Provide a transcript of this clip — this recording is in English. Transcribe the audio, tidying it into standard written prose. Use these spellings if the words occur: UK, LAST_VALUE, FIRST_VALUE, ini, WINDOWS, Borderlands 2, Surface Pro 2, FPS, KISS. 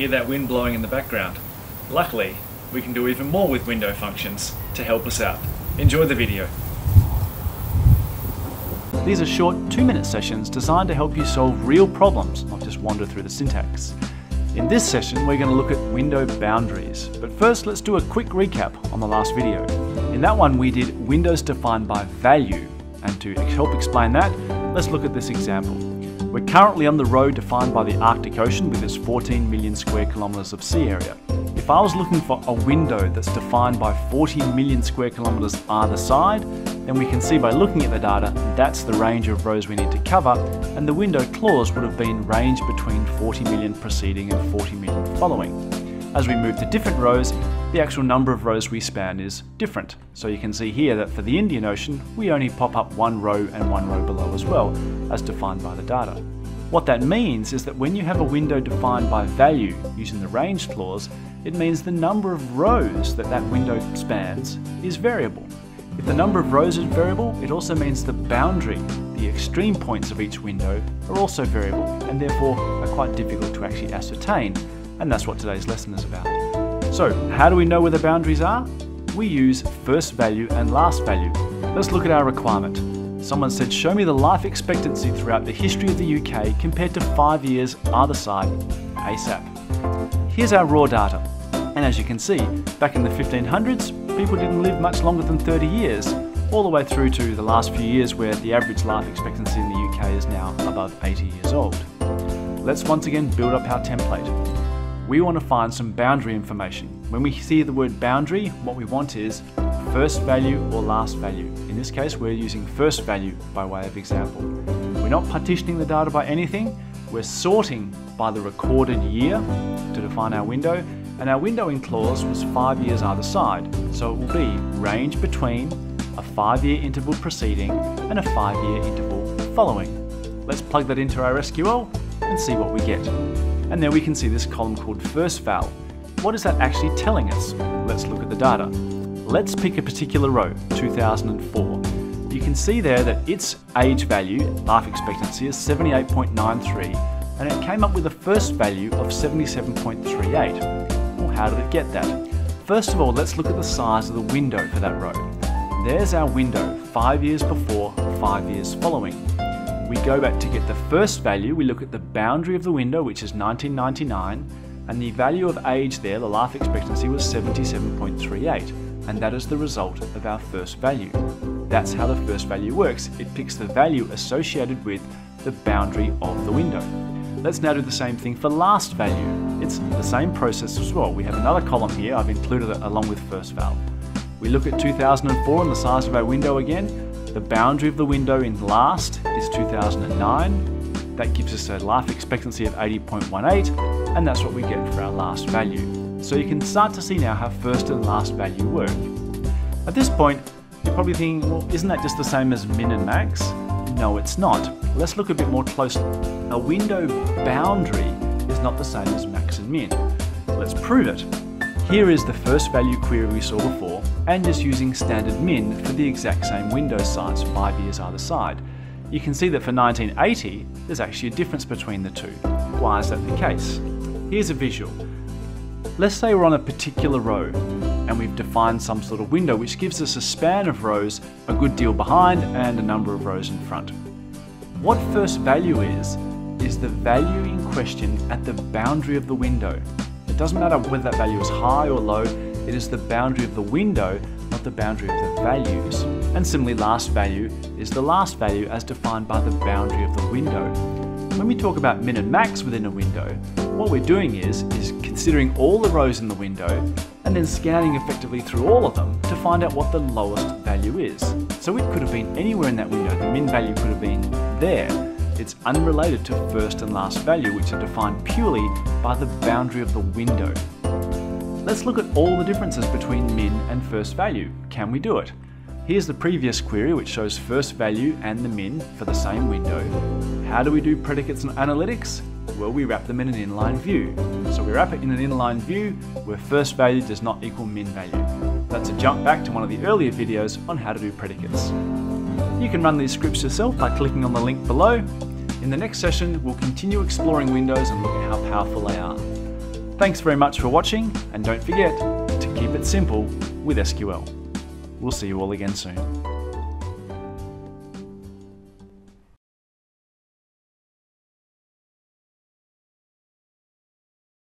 hear that wind blowing in the background. Luckily, we can do even more with window functions to help us out. Enjoy the video. These are short 2-minute sessions designed to help you solve real problems, not just wander through the syntax. In this session, we're going to look at window boundaries. But first, let's do a quick recap on the last video. In that one, we did windows defined by value. And to help explain that, let's look at this example. We're currently on the road defined by the Arctic Ocean with its 14 million square kilometers of sea area. If I was looking for a window that's defined by 40 million square kilometers either side, then we can see by looking at the data, that's the range of rows we need to cover, and the window clause would have been range between 40 million preceding and 40 million following. As we move to different rows, the actual number of rows we span is different. So you can see here that for the Indian Ocean, we only pop up one row and one row below as well, as defined by the data. What that means is that when you have a window defined by value using the range clause, it means the number of rows that window spans is variable. If the number of rows is variable, it also means the boundary, the extreme points of each window, are also variable and therefore are quite difficult to actually ascertain. And that's what today's lesson is about. So, how do we know where the boundaries are? We use first value and last value. Let's look at our requirement. Someone said, show me the life expectancy throughout the history of the UK compared to 5 years either side, ASAP. Here's our raw data. And as you can see, back in the 1500s, people didn't live much longer than 30 years, all the way through to the last few years where the average life expectancy in the UK is now above 80 years old. Let's once again build up our template. We want to find some boundary information. When we see the word boundary, what we want is first value or last value. In this case, we're using first value by way of example. We're not partitioning the data by anything. We're sorting by the recorded year to define our window, and our windowing clause was 5 years either side. So it will be range between a 5-year interval preceding and a 5-year interval following. Let's plug that into our SQL and see what we get. And there we can see this column called first val. What is that actually telling us? Let's look at the data. Let's pick a particular row, 2004. You can see there that its age value, life expectancy, is 78.93, and it came up with a first value of 77.38. Well, how did it get that? First of all, let's look at the size of the window for that row. There's our window, 5 years before, 5 years following. We go back to get the first value, we look at the boundary of the window, which is 1999, and the value of age there, the life expectancy, was 77.38, and that is the result of our first value. That's how the first value works. It picks the value associated with the boundary of the window. Let's now do the same thing for last value. It's the same process as well. We have another column here, I've included it along with first val. We look at 2004 and the size of our window again. The boundary of the window in last is 2009. That gives us a life expectancy of 80.18, and that's what we get for our last value. So you can start to see now how first and last value work. At this point, you're probably thinking, well, isn't that just the same as min and max? No, it's not. Let's look a bit more closely. A window boundary is not the same as max and min. Let's prove it. Here is the first value query we saw before, and just using standard min for the exact same window size, 5 years either side. You can see that for 1980, there's actually a difference between the two. Why is that the case? Here's a visual. Let's say we're on a particular row, and we've defined some sort of window which gives us a span of rows, a good deal behind, and a number of rows in front. What first value is the value in question at the boundary of the window. It doesn't matter whether that value is high or low, it is the boundary of the window, not the boundary of the values. And similarly, last value is the last value as defined by the boundary of the window. When we talk about min and max within a window, what we're doing is considering all the rows in the window and then scanning effectively through all of them to find out what the lowest value is. So it could have been anywhere in that window, the min value could have been there. It's unrelated to first and last value, which are defined purely by the boundary of the window. Let's look at all the differences between min and first value. Can we do it? Here's the previous query, which shows first value and the min for the same window. How do we do predicates and analytics? Well, we wrap them in an inline view. So we wrap it in an inline view where first value does not equal min value. That's a jump back to one of the earlier videos on how to do predicates. You can run these scripts yourself by clicking on the link below. In the next session, we'll continue exploring windows and look at how powerful they are. Thanks very much for watching, and don't forget to keep it simple with SQL. We'll see you all again soon.